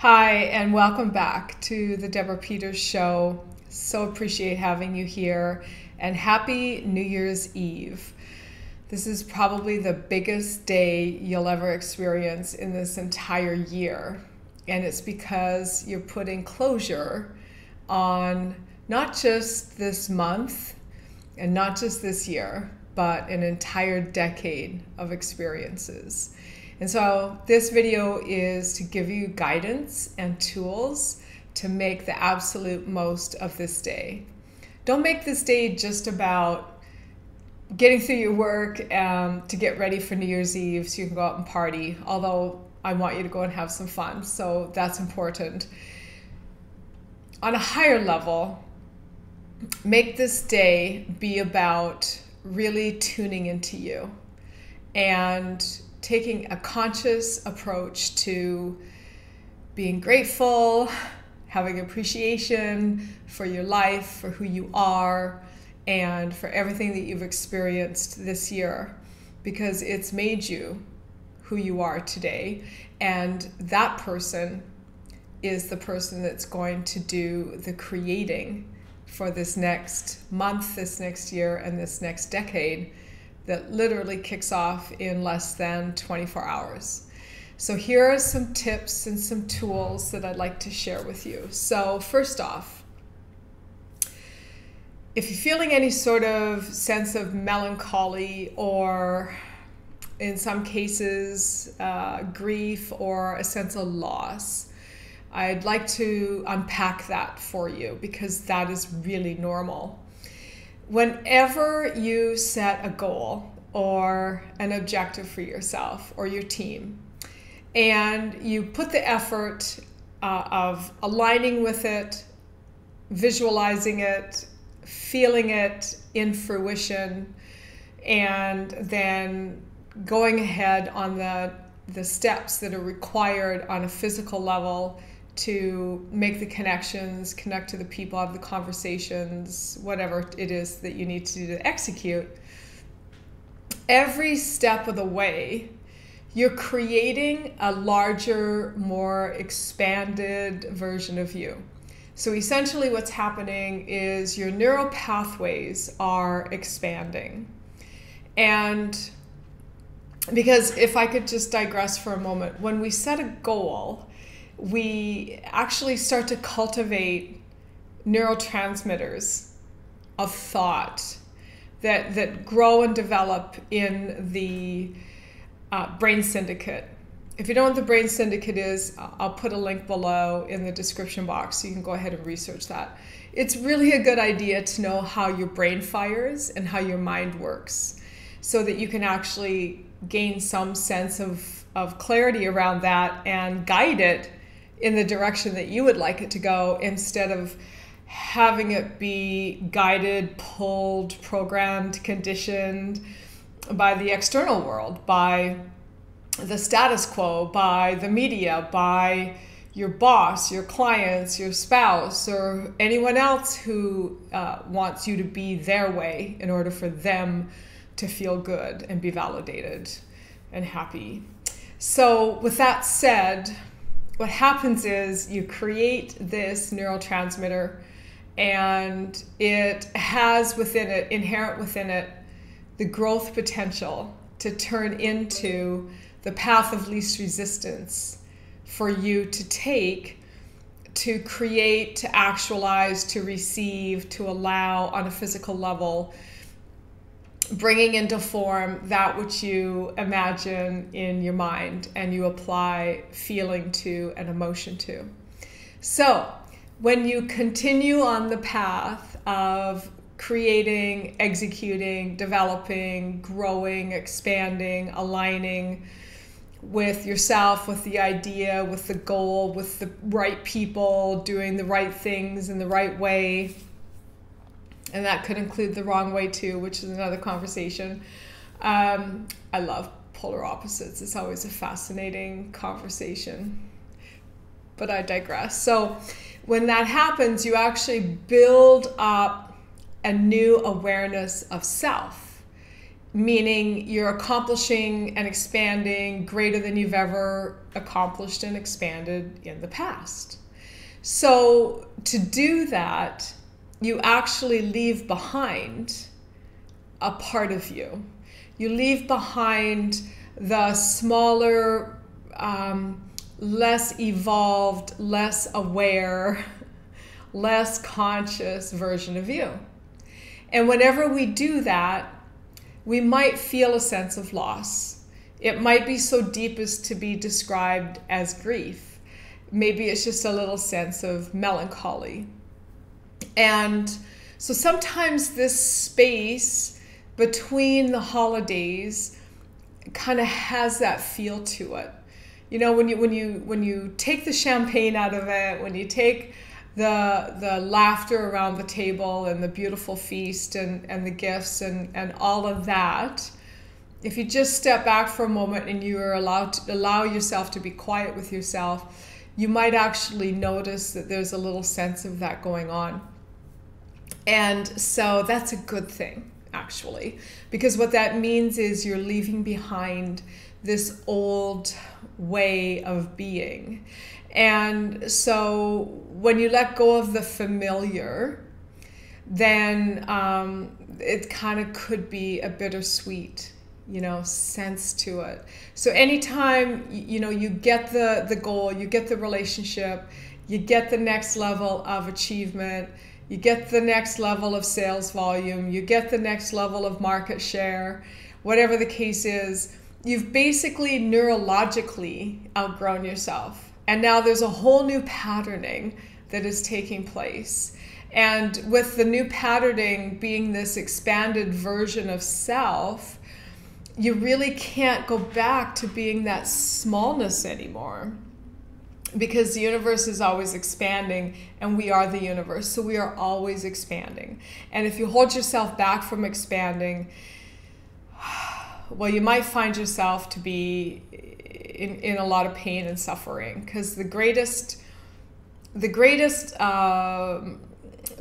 Hi, and welcome back to the Deborah Peters Show. So appreciate having you here, and happy New Year's Eve. This is probably the biggest day you'll ever experience in this entire year, and it's because you're putting closure on not just this month and not just this year, but an entire decade of experiences. And so this video is to give you guidance and tools to make the absolute most of this day. Don't make this day just about getting through your work to get ready for New Year's Eve so you can go out and party, although I want you to go and have some fun, so that's important. On a higher level, make this day be about really tuning into you and taking a conscious approach to being grateful, having appreciation for your life, for who you are, and for everything that you've experienced this year, because it's made you who you are today. And that person is the person that's going to do the creating for this next month, this next year, and this next decade that literally kicks off in less than 24 hours. So here are some tips and some tools that I'd like to share with you. So first off, if you're feeling any sort of sense of melancholy, or in some cases grief or a sense of loss, I'd like to unpack that for you, because that is really normal. Whenever you set a goal or an objective for yourself or your team, and you put the effort of aligning with it, visualizing it, feeling it in fruition, and then going ahead on the steps that are required on a physical level to make the connections, connect to the people, have the conversations, whatever it is that you need to do to execute. Every step of the way, you're creating a larger, more expanded version of you. So essentially what's happening is your neural pathways are expanding. And because if I could just digress for a moment, when we set a goal, we actually start to cultivate neurotransmitters of thought that grow and develop in the brain syndicate. If you don't know what the brain syndicate is, I'll put a link below in the description box so you can go ahead and research that. It's really a good idea to know how your brain fires and how your mind works, so that you can actually gain some sense of clarity around that and guide it in the direction that you would like it to go, instead of having it be guided, pulled, programmed, conditioned by the external world, by the status quo, by the media, by your boss, your clients, your spouse, or anyone else who wants you to be their way in order for them to feel good and be validated and happy. So with that said, what happens is you create this neurotransmitter, and it has within it, inherent within it, the growth potential to turn into the path of least resistance for you to take, to create, to actualize, to receive, to allow on a physical level, bringing into form that which you imagine in your mind and you apply feeling to and emotion to. So when you continue on the path of creating, executing, developing, growing, expanding, aligning with yourself, with the idea, with the goal, with the right people, doing the right things in the right way, and that could include the wrong way too, which is another conversation. I love polar opposites. It's always a fascinating conversation, but I digress. So when that happens, you actually build up a new awareness of self meaning you're accomplishing and expanding greater than you've ever accomplished and expanded in the past. So to do that, you actually leave behind a part of you. You leave behind the smaller, less evolved, less aware, less conscious version of you. And whenever we do that, we might feel a sense of loss. It might be so deep as to be described as grief. Maybe it's just a little sense of melancholy. And so sometimes this space between the holidays kind of has that feel to it. You know, when you take the champagne out of it, when you take the laughter around the table and the beautiful feast and the gifts and all of that, if you just step back for a moment and you are allowed to allow yourself to be quiet with yourself, you might actually notice that there's a little sense of that going on. And so that's a good thing, actually, because what that means is you're leaving behind this old way of being. And so when you let go of the familiar, then it kind of could be a bittersweet, you know, sense to it. So anytime, you know, you get the goal, you get the relationship, you get the next level of achievement, you get the next level of sales volume, you get the next level of market share, whatever the case is, you've basically neurologically outgrown yourself. And now there's a whole new patterning that is taking place. And with the new patterning being this expanded version of self, you really can't go back to being that smallness anymore, because the universe is always expanding and we are the universe. So we are always expanding. And if you hold yourself back from expanding, well, you might find yourself to be in a lot of pain and suffering, because the greatest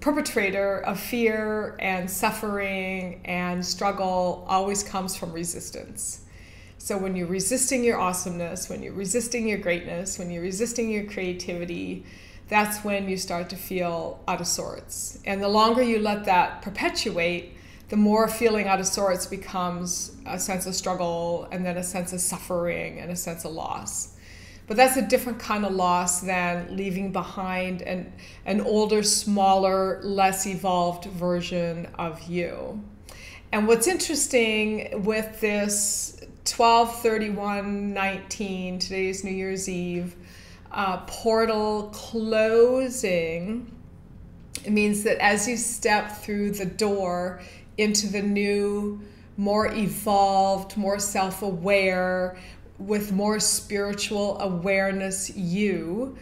perpetrator of fear and suffering and struggle always comes from resistance. So when you're resisting your awesomeness, when you're resisting your greatness, when you're resisting your creativity, that's when you start to feel out of sorts. And the longer you let that perpetuate, the more feeling out of sorts becomes a sense of struggle, and then a sense of suffering and a sense of loss. But that's a different kind of loss than leaving behind an older, smaller, less evolved version of you. And what's interesting with this 12/31/19, today's New Year's Eve, portal closing, it means that as you step through the door into the new, more evolved, more self-aware, with more spiritual awareness you,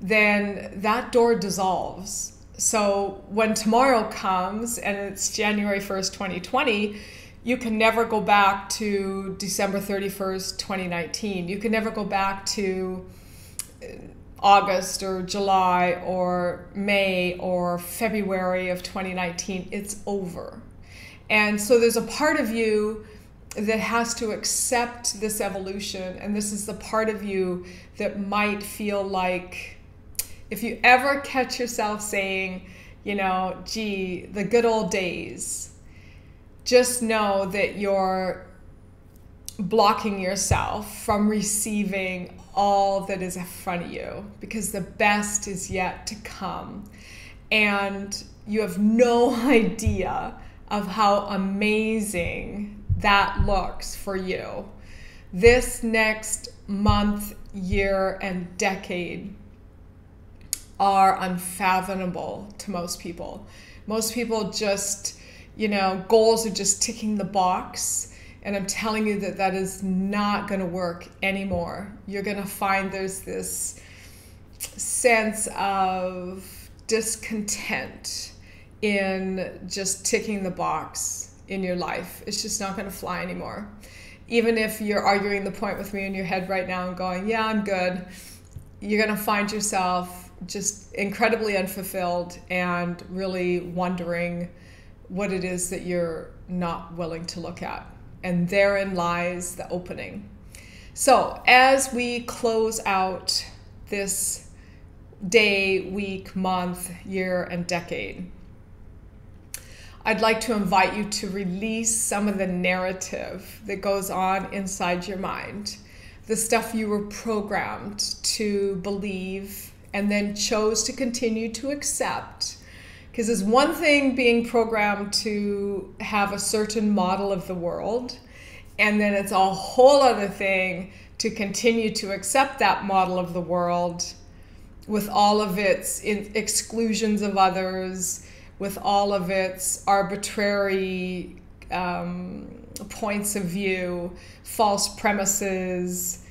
then that door dissolves. So when tomorrow comes and it's January 1st, 2020, you can never go back to December 31st, 2019. You can never go back to August or July or May or February of 2019. It's over. And so there's a part of you that has to accept this evolution. And this is the part of you that might feel like, if you ever catch yourself saying, you know, gee, the good old days, just know that you're blocking yourself from receiving all that is in front of you, because the best is yet to come. And you have no idea of how amazing that looks for you. This next month, year, and decade are unfathomable to most people. Most people just, you know, goals are just ticking the box. And I'm telling you that that is not going to work anymore. You're going to find there's this sense of discontent in just ticking the box in your life. It's just not going to fly anymore. Even if you're arguing the point with me in your head right now and going, yeah, I'm good, you're going to find yourself just incredibly unfulfilled and really wondering what it is that you're not willing to look at. And therein lies the opening. So as we close out this day, week, month, year, and decade, I'd like to invite you to release some of the narrative that goes on inside your mind, the stuff you were programmed to believe and then chose to continue to accept. Because it's one thing being programmed to have a certain model of the world, and then it's a whole other thing to continue to accept that model of the world with all of its exclusions of others, with all of its arbitrary points of view, false premises,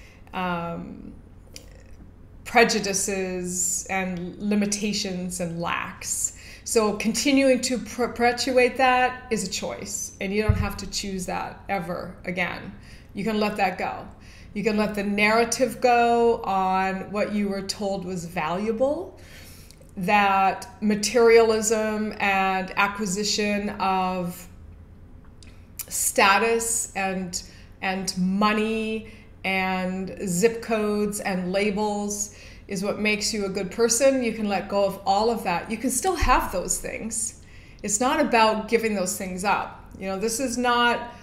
prejudices, and limitations and lacks. So continuing to perpetuate that is a choice, and you don't have to choose that ever again. You can let that go. You can let the narrative go on what you were told was valuable, that materialism and acquisition of status and money and zip codes and labels is what makes you a good person. You can let go of all of that. You can still have those things. It's not about giving those things up. You know, this is not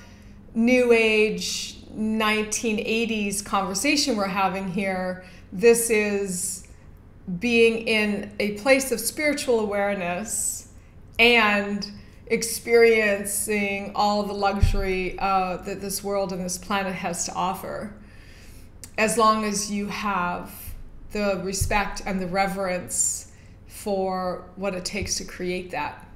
new age 1980s conversation we're having here. This is being in a place of spiritual awareness and experiencing all the luxury that this world and this planet has to offer, as long as you have the respect and the reverence for what it takes to create that,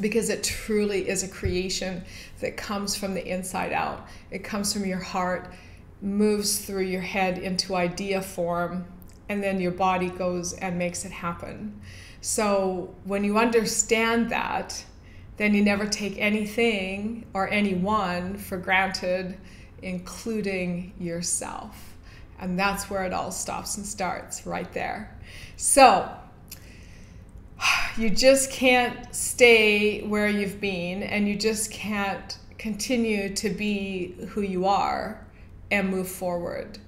because it truly is a creation that comes from the inside out. It comes from your heart, moves through your head into idea form, and then your body goes and makes it happen. So when you understand that, then you never take anything or anyone for granted, including yourself. And that's where it all stops and starts, right there. So you just can't stay where you've been, and you just can't continue to be who you are and move forward.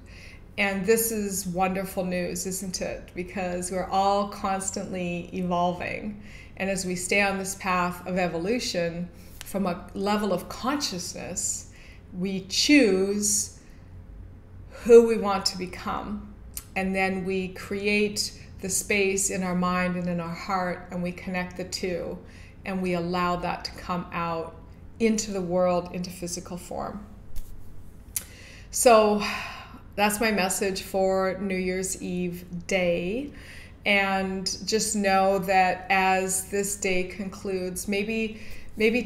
And this is wonderful news, isn't it? Because we're all constantly evolving. And as we stay on this path of evolution from a level of consciousness, we choose who we want to become. And then we create the space in our mind and in our heart, and we connect the two, and we allow that to come out into the world, into physical form. So that's my message for New Year's Eve day. And just know that as this day concludes, maybe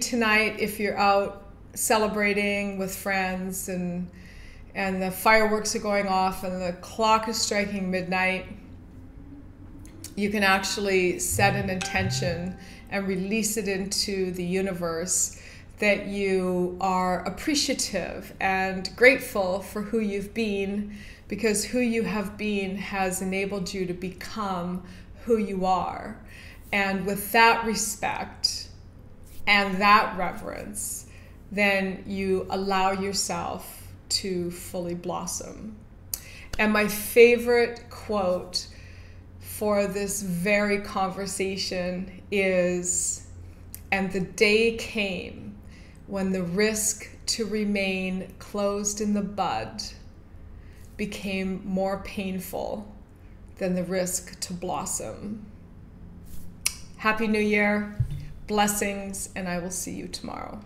tonight, if you're out celebrating with friends and the fireworks are going off and the clock is striking midnight, you can actually set an intention and release it into the universe that you are appreciative and grateful for who you've been, because who you have been has enabled you to become who you are. And with that respect and that reverence, then you allow yourself to fully blossom. And my favorite quote for this very conversation is, "And the day came when the risk to remain closed in the bud became more painful than the risk to blossom." Happy New Year, blessings, and I will see you tomorrow.